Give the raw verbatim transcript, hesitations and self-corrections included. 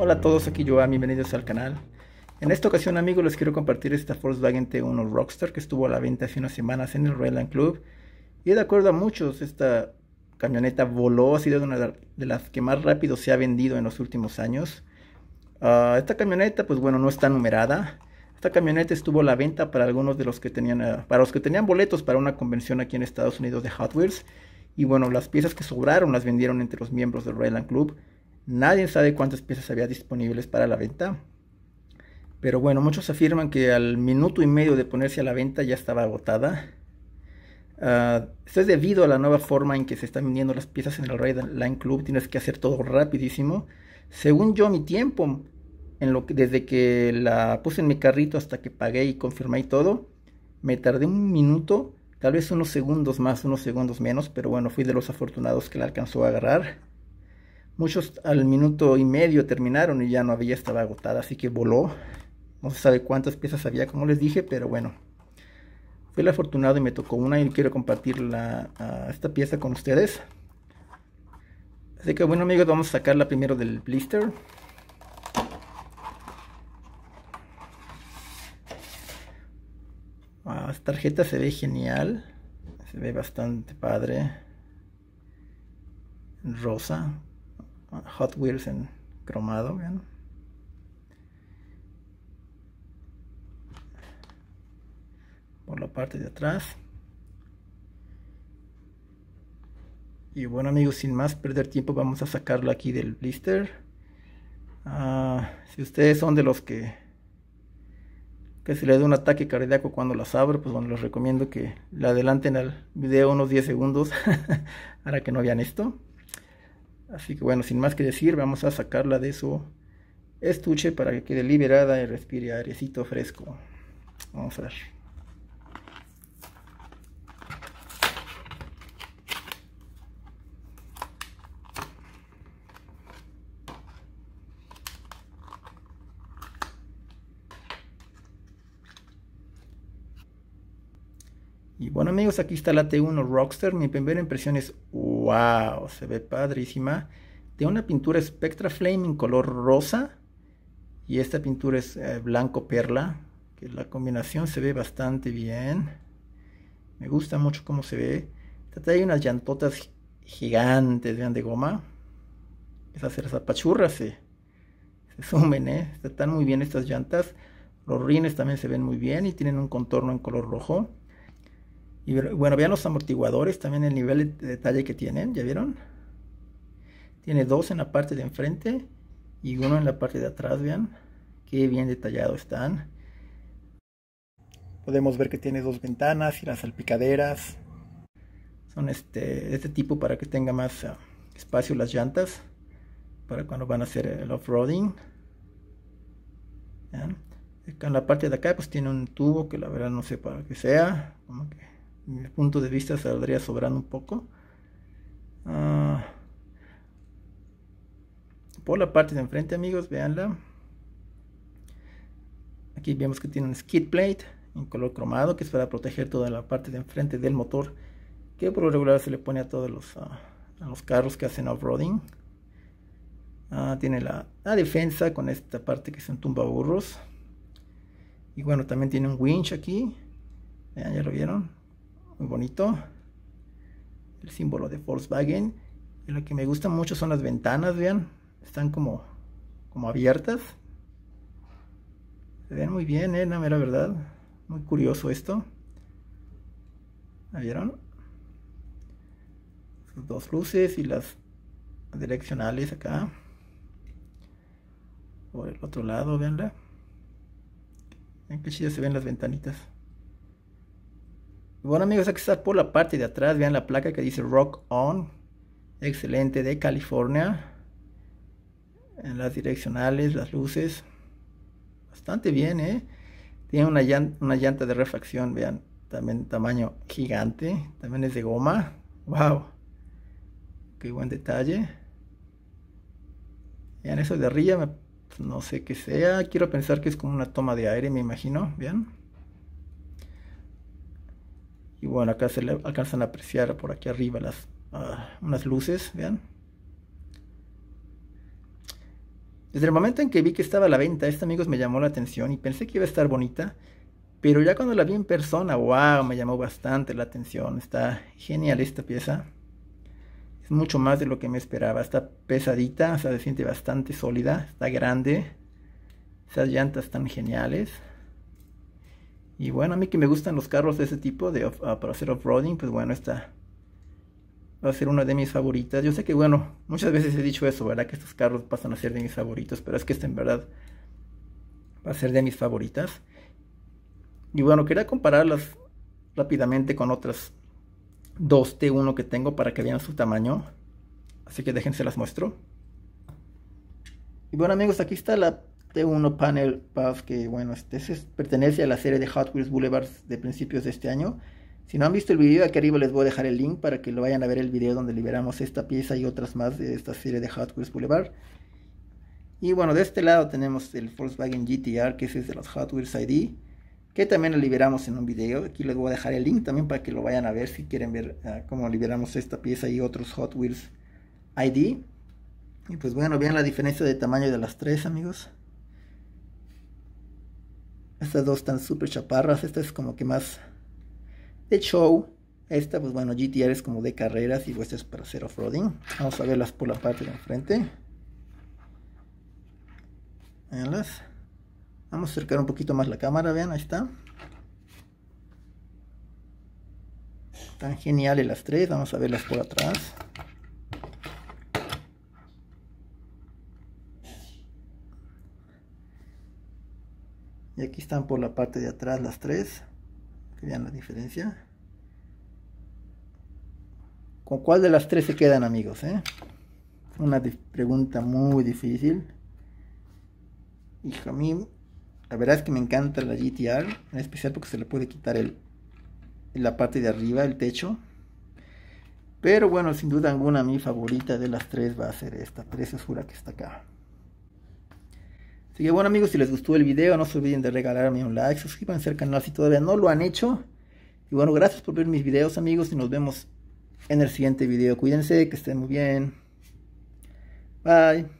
Hola a todos, aquí Joan, bienvenidos al canal. En esta ocasión, amigos, les quiero compartir esta Volkswagen T uno Rockster que estuvo a la venta hace unas semanas en el Red Line Club. Y de acuerdo a muchos, esta camioneta voló, ha sido una de las que más rápido se ha vendido en los últimos años. Uh, esta camioneta, pues bueno, no está numerada. Esta camioneta estuvo a la venta para algunos de los que tenían, uh, para los que tenían boletos para una convención aquí en Estados Unidos de Hot Wheels. Y bueno, las piezas que sobraron las vendieron entre los miembros del Red Line Club. Nadie sabe cuántas piezas había disponibles para la venta. Pero bueno, muchos afirman que al minuto y medio de ponerse a la venta ya estaba agotada. Uh, esto es debido a la nueva forma en que se están vendiendo las piezas en el Red Line Club. Tienes que hacer todo rapidísimo. Según yo, mi tiempo, en lo que, desde que la puse en mi carrito hasta que pagué y confirmé y todo, me tardé un minuto, tal vez unos segundos más, unos segundos menos, pero bueno, fui de los afortunados que la alcanzó a agarrar. Muchos al minuto y medio terminaron y ya no había, estaba agotada, así que voló. No se sabe cuántas piezas había, como les dije, pero bueno. Fui el afortunado y me tocó una y quiero compartir la, uh, esta pieza con ustedes. Así que bueno, amigos, vamos a sacarla primero del blister. Wow, esta tarjeta se ve genial. Se ve bastante padre. Rosa. Hot Wheels en cromado, vean. Por la parte de atrás. Y bueno, amigos, sin más perder tiempo, vamos a sacarla aquí del blister. Uh, si ustedes son de los que que se les da un ataque cardíaco cuando las abro, pues bueno, les recomiendo que le adelanten al video unos diez segundos para que no vean esto. Así que bueno, sin más que decir, vamos a sacarla de su estuche para que quede liberada y respire airecito fresco. Vamos a ver. Y bueno, amigos, aquí está la T uno Rockster. Mi primera impresión es, wow, se ve padrísima. Tiene una pintura Spectraflame en color rosa. Y esta pintura es eh, blanco perla. Que la combinación se ve bastante bien. Me gusta mucho cómo se ve. Trae unas llantotas gigantes, vean, de goma. Esas zapachurras se, se sumen, ¿eh? Están muy bien estas llantas. Los rines también se ven muy bien y tienen un contorno en color rojo. Y bueno, vean los amortiguadores, también el nivel de detalle que tienen, ¿ya vieron? Tiene dos en la parte de enfrente y uno en la parte de atrás, vean. Qué bien detallados están. Podemos ver que tiene dos ventanas y las salpicaderas. Son este, este tipo para que tenga más uh, espacio las llantas. Para cuando van a hacer el off-roading. En la parte de acá pues tiene un tubo que la verdad no sé para qué sea. Como que desde mi punto de vista saldría sobrando un poco. Uh, por la parte de enfrente, amigos, veanla. Aquí vemos que tiene un skid plate en color cromado, que es para proteger toda la parte de enfrente del motor, que por lo regular se le pone a todos los, uh, a los carros que hacen off-roading. Uh, tiene la, la defensa con esta parte que es un tumbaburros. Y bueno, también tiene un winch aquí. Vean, ya lo vieron. Muy bonito, el símbolo de Volkswagen. Y lo que me gusta mucho son las ventanas, vean, están como, como abiertas. Se ven muy bien, eh, la mera verdad. Muy curioso esto. ¿La vieron? Sus dos luces y las direccionales acá. Por el otro lado, veanla. Vean qué chido se ven las ventanitas. Bueno, amigos, aquí está por la parte de atrás. Vean la placa que dice Rock On. Excelente, de California. En las direccionales, las luces. Bastante bien, ¿eh? Tiene una llanta, una llanta de refacción, vean. También tamaño gigante. También es de goma. ¡Wow! Qué buen detalle. Vean, eso de arriba, no sé qué sea. Quiero pensar que es como una toma de aire, me imagino. Vean. Y bueno, acá se le alcanzan a apreciar por aquí arriba las, uh, unas luces, vean. Desde el momento en que vi que estaba a la venta, esta, amigos, me llamó la atención y pensé que iba a estar bonita. Pero ya cuando la vi en persona, wow, me llamó bastante la atención. Está genial esta pieza. Es mucho más de lo que me esperaba. Está pesadita, o sea, se siente bastante sólida. Está grande. Esas llantas están geniales. Y bueno, a mí que me gustan los carros de ese tipo, de off, uh, para hacer off-roading, pues bueno, esta va a ser una de mis favoritas. Yo sé que, bueno, muchas veces he dicho eso, ¿verdad? Que estos carros pasan a ser de mis favoritos, pero es que esta en verdad va a ser de mis favoritas. Y bueno, quería compararlas rápidamente con otras dos T uno que tengo para que vean su tamaño. Así que déjense las muestro. Y bueno, amigos, aquí está la T uno Panel Pass, que bueno, este se pertenece a la serie de Hot Wheels Boulevard de principios de este año. Si no han visto el video, aquí arriba les voy a dejar el link para que lo vayan a ver, el video donde liberamos esta pieza y otras más de esta serie de Hot Wheels Boulevard. Y bueno, de este lado tenemos el Volkswagen G T R, que es de los Hot Wheels I D, que también lo liberamos en un video. Aquí les voy a dejar el link también para que lo vayan a ver si quieren ver uh, cómo liberamos esta pieza y otros Hot Wheels I D. Y pues bueno, vean la diferencia de tamaño de las tres, amigos. Estas dos están súper chaparras. Esta es como que más de show. Esta, pues bueno, G T R es como de carreras y pues esta es para hacer off-roading. Vamos a verlas por la parte de enfrente. Veanlas. Vamos a acercar un poquito más la cámara, vean, ahí está. Están geniales las tres, vamos a verlas por atrás. Y aquí están por la parte de atrás las tres, que vean la diferencia. ¿Con cuál de las tres se quedan, amigos? ¿Eh? Una pregunta muy difícil. Hijo mío. La verdad es que me encanta la G T R, en especial porque se le puede quitar el, la parte de arriba, el techo. Pero bueno, sin duda alguna mi favorita de las tres va a ser esta preciosura que está acá. Así que bueno, amigos, si les gustó el video no se olviden de regalarme un like, suscríbanse al canal si todavía no lo han hecho. Y bueno, gracias por ver mis videos, amigos, y nos vemos en el siguiente video. Cuídense, que estén muy bien. Bye.